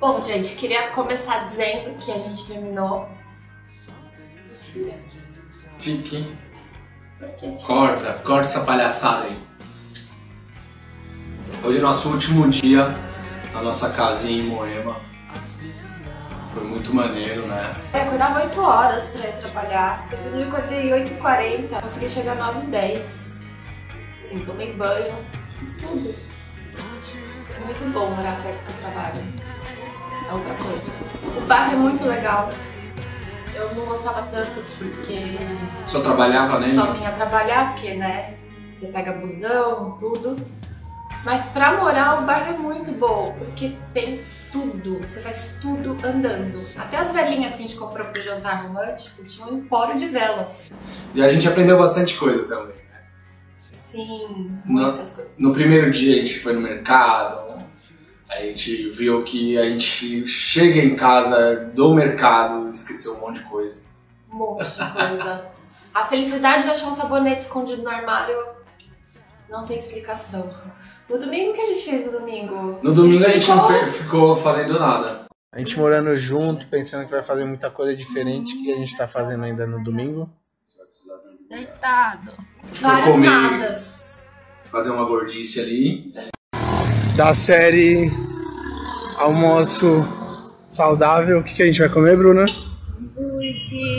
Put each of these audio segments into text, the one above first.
Bom, gente, queria começar dizendo que a gente terminou. Tira. Tiki. Corta essa palhaçada aí. Hoje é nosso último dia na nossa casinha em Moema. Foi muito maneiro, né? Eu acordava 8 horas pra ir trabalhar. Depois eu acordei 8h40, consegui chegar 9h10. Assim, tomei banho, fiz tudo. Foi muito bom morar perto do trabalho. É outra coisa. O bar é muito legal. Eu não gostava tanto porque... Só trabalhava, né? Só vinha trabalhar, porque, né, você pega busão, tudo. Mas pra morar o bairro é muito bom, porque tem tudo, você faz tudo andando. Até as velhinhas que a gente comprou pro jantar romântico tinham um empório de velas. E a gente aprendeu bastante coisa também, né? Sim, muitas coisas. No primeiro dia a gente foi no mercado, a gente viu que a gente chega em casa do mercado e esqueceu um monte de coisa. Um monte de coisa. A felicidade de achar um sabonete escondido no armário não tem explicação. No domingo, o que a gente fez no domingo? No domingo a gente não ficou fazendo nada. A gente morando junto, pensando que vai fazer muita coisa diferente que a gente tá fazendo ainda no domingo. Deitado. Várias comer, nadas. Fazer uma gordice ali. Da série Almoço Saudável, o que a gente vai comer, Bruna?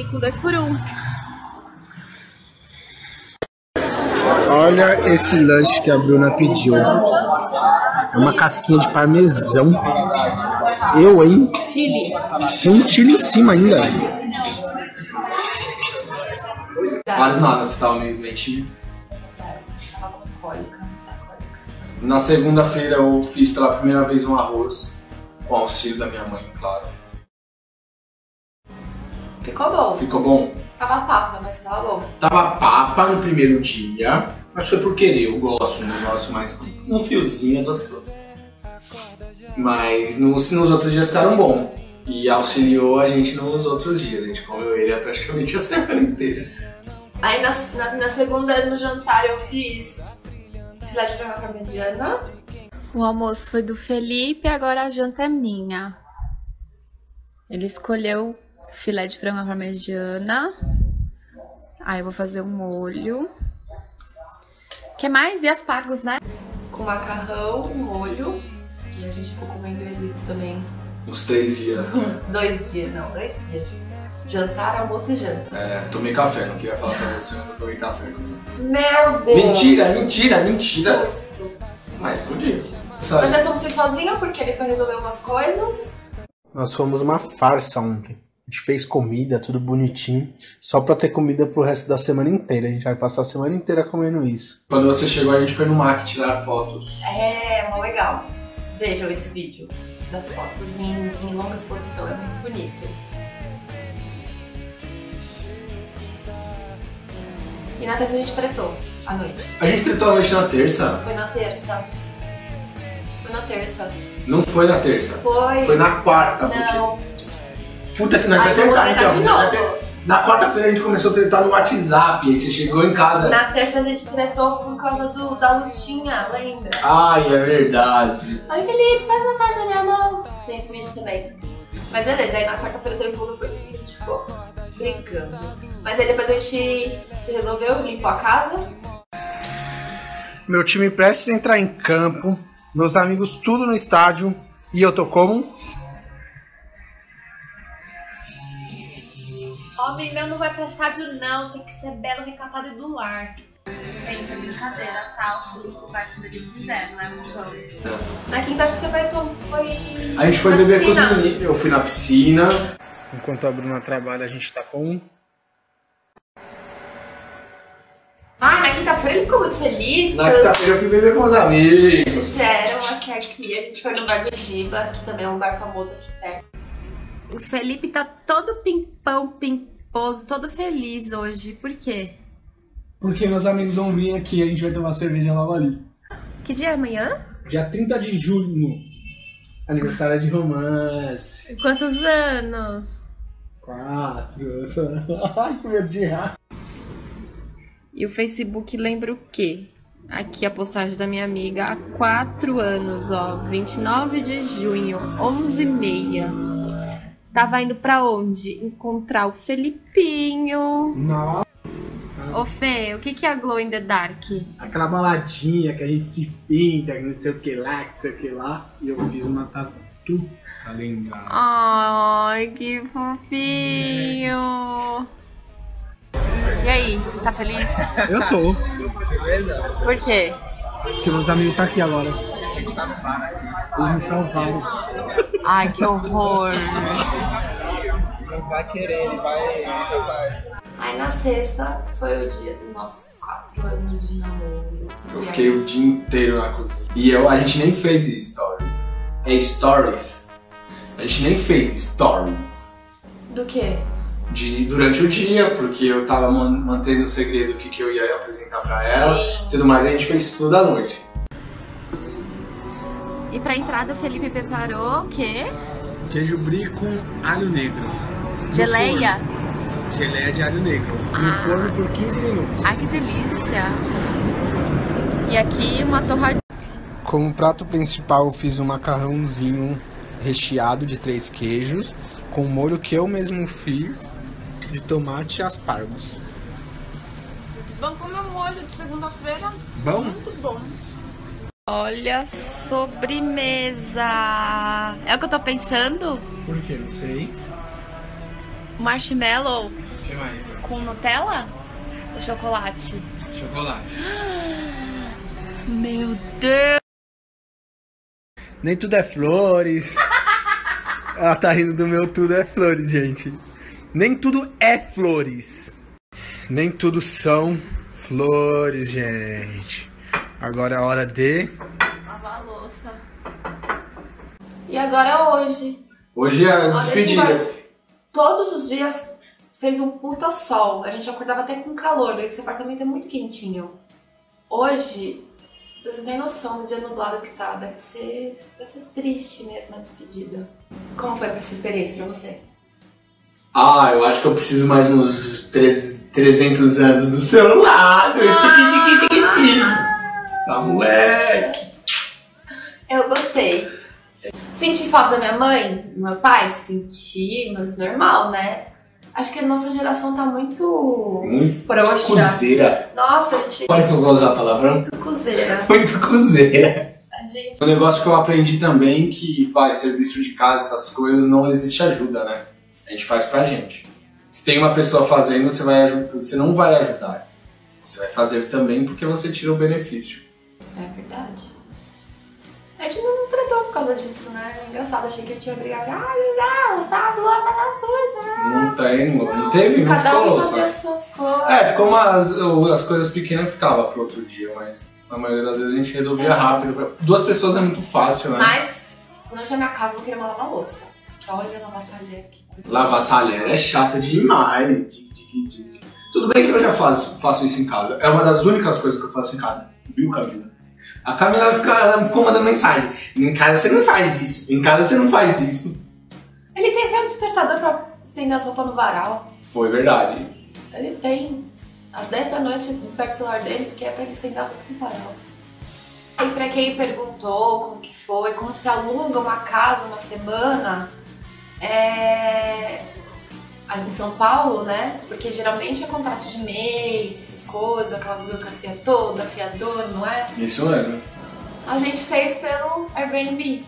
Com 2x1. Olha esse lanche que a Bruna pediu. É uma casquinha de parmesão. Eu, hein? Chile. Tem um chile em cima ainda. Vários nada, você tava meio doentinho. Tava com cólica. Na segunda-feira eu fiz pela primeira vez um arroz. Com auxílio da minha mãe, claro. Ficou bom. Ficou bom? Tava papa, mas tava bom. Tava papa no primeiro dia. Mas foi por querer, eu gosto, um negócio mais com um fiozinho, gostoso. Mas nos outros dias ficaram bom. E auxiliou a gente nos outros dias, a gente comeu ele praticamente a semana inteira. Aí na segunda, no jantar, eu fiz filé de frango mediana. O almoço foi do Felipe, agora a janta é minha. Ele escolheu filé de frango à parmegiana. Aí eu vou fazer um molho. Que mais? E aspargos, né? Com macarrão, molho. E a gente ficou comendo ele também. Uns 3 dias. Né? Uns 2 dias, não, 2 dias. Jantar, almoço e janta. É, tomei café, não queria falar pra você, mas eu tomei café comigo. Meu Deus! Mentira, mentira, mentira! Justo. Mas podia. Nós deixamos vocês sozinhos porque ele foi resolver umas coisas. Nós fomos uma farsa ontem. A gente fez comida, tudo bonitinho, só pra ter comida pro resto da semana inteira. A gente vai passar a semana inteira comendo isso. Quando você chegou, a gente foi no MAC tirar fotos. É, mó legal. Vejam esse vídeo das fotos em longa exposição, é muito bonito. E na terça a gente tretou à noite. A gente tretou à noite na terça? Foi na terça. Foi na terça. Não foi na terça. Foi. Foi na quarta. Não. Porque... Puta que nós vai tretar então. Na quarta-feira a gente começou a tretar no WhatsApp, aí você chegou em casa. Na terça a gente tretou por causa da lutinha, lembra? Ai, é verdade. Ai, Felipe, faz massagem na minha mão. Tem esse vídeo também. Mas beleza, aí na quarta-feira teve uma coisa que a gente ficou brincando. Mas aí depois a gente se resolveu, limpou a casa. Meu time prestes a entrar em campo, meus amigos tudo no estádio, e eu tô como? Homem meu não vai pra estádio não, tem que ser belo, recatado e do lar. Gente, é brincadeira, tá? O Felipe vai quando ele quiser, não é muito bom. Na quinta acho que você foi... A gente foi beber com os meninos, eu fui na piscina. Enquanto a Bruna trabalha, a gente tá com... Ah, na quinta-feira ele ficou muito feliz. Na quinta-feira eu fui beber com os amigos. Fizeram até aqui, a gente foi no bar do Giba, que também é um bar famoso aqui perto. O Felipe tá todo pimpão, pimposo, todo feliz hoje. Por quê? Porque meus amigos vão vir aqui e a gente vai tomar cerveja logo ali. Que dia é amanhã? Dia 30 de junho. Aniversário de romance. Quantos anos? 4. Ai, que medo de errar. E o Facebook lembra o quê? aqui a postagem da minha amiga há 4 anos, ó, 29 de junho, 11h30. Tava indo pra onde? Encontrar o Felipinho. Nossa. Ô Fê, o que é a Glow in the Dark? Aquela baladinha que a gente se pinta, não sei o que lá, não sei o que lá. E eu fiz uma tatu pra lembrar. Ai, que fofinho. É. E aí, tá feliz? Eu tô. Por quê? Porque meus amigos tá aqui agora. A gente tá no bar aqui. Eles me salvaram. Ai, que horror. Não vai querer, ele vai. Aí na sexta foi o dia dos nossos 4 anos de namoro. Eu fiquei o dia inteiro na cozinha. E a gente nem fez stories. É stories? A gente nem fez stories. Do quê? Durante o dia, porque eu tava mantendo o segredo que eu ia apresentar pra ela. Sim. Tudo mais, a gente fez tudo à noite. E pra entrada o Felipe preparou o quê? Queijo brie com alho negro. Geleia? Geleia de alho negro. No forno por 15 minutos. Ai, que delícia! E aqui uma torradinha. Como prato principal eu fiz um macarrãozinho recheado de 3 queijos. Com molho que eu mesmo fiz de tomate e aspargos. Vamos comer um molho de segunda-feira. Bom? Muito bom. Olha a sobremesa. É o que eu tô pensando? Por quê? Não sei. Marshmallow. O que mais? Com Nutella? Ou chocolate? Chocolate. Meu Deus. Nem tudo é flores. Ela tá rindo do meu tudo é flores, gente. Nem tudo é flores. Nem tudo são flores, gente. Agora é a hora de... lavar a louça. E agora é hoje. Hoje é a despedida. Vai... Todos os dias fez um puta sol. A gente acordava até com calor. Esse apartamento é muito quentinho. Hoje, vocês não têm noção do dia nublado que tá. Vai ser triste mesmo na despedida. Como foi essa experiência pra você? Ah, eu acho que eu preciso mais uns 300 anos do celular. Tá, moleque! Eu gostei. Senti falta da minha mãe, do meu pai? Senti, mas normal, né? Acho que a nossa geração tá muito frouxa. Cuzeira. Nossa, gente. Pode que eu vou usar a palavra? Muito cuzeira. Muito cuzeira. O negócio que eu aprendi também que faz serviço de casa, essas coisas, não existe ajuda, né? A gente faz pra gente. Se tem uma pessoa fazendo, você não vai ajudar. Você vai fazer também porque você tira o benefício. É verdade. A gente não tratou por causa disso, né? É engraçado, achei que a gente ia brigar. Ah, não, tá, as louças tá suja. Não tem, não teve, não ficou louça. Cada um fazia as suas coisas. É, ficou as coisas pequenas ficavam pro outro dia, mas... na maioria das vezes a gente resolvia rápido. 2 pessoas é muito fácil, né? Mas, quando eu chegar na minha casa, eu vou querer uma lava-louça. Que olha, lavar talher aqui. Lavar talher é chato demais. Tudo bem que eu já faço isso em casa. É uma das únicas coisas que eu faço em casa. Viu, Camila? A Camila ficou mandando mensagem. Em casa você não faz isso. Em casa você não faz isso. Ele tem até um despertador pra estender as roupas no varal. Foi verdade. Ele tem. Às 10 da noite, desperta o celular dele, porque é pra ele sentar com o farol. E pra quem perguntou como que foi, como se aluga uma casa uma semana, em São Paulo, né? Porque geralmente é contrato de mês, essas coisas, aquela burocracia toda, fiador, não é? Isso mesmo. A gente fez pelo Airbnb.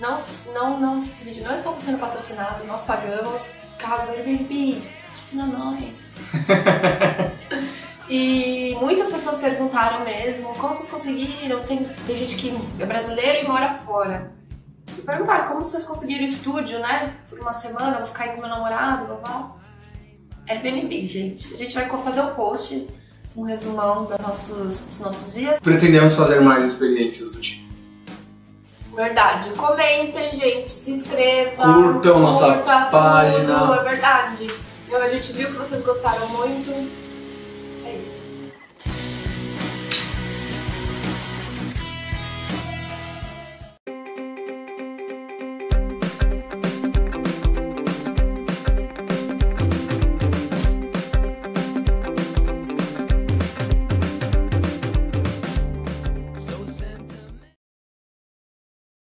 Não, esse vídeo não estava sendo patrocinado, nós pagamos caso Airbnb. Patrocina nós. E muitas pessoas perguntaram mesmo, como vocês conseguiram? Tem gente que é brasileiro e mora fora. E perguntaram, como vocês conseguiram estúdio, né? Por uma semana, vou ficar aí com meu namorado, babá. Airbnb, gente. A gente vai fazer um post, um resumão dos nossos dias. Pretendemos fazer mais experiências do tipo. Verdade. Comentem, gente. Se inscrevam. Curtam nossa página. É verdade. A gente viu que vocês gostaram muito.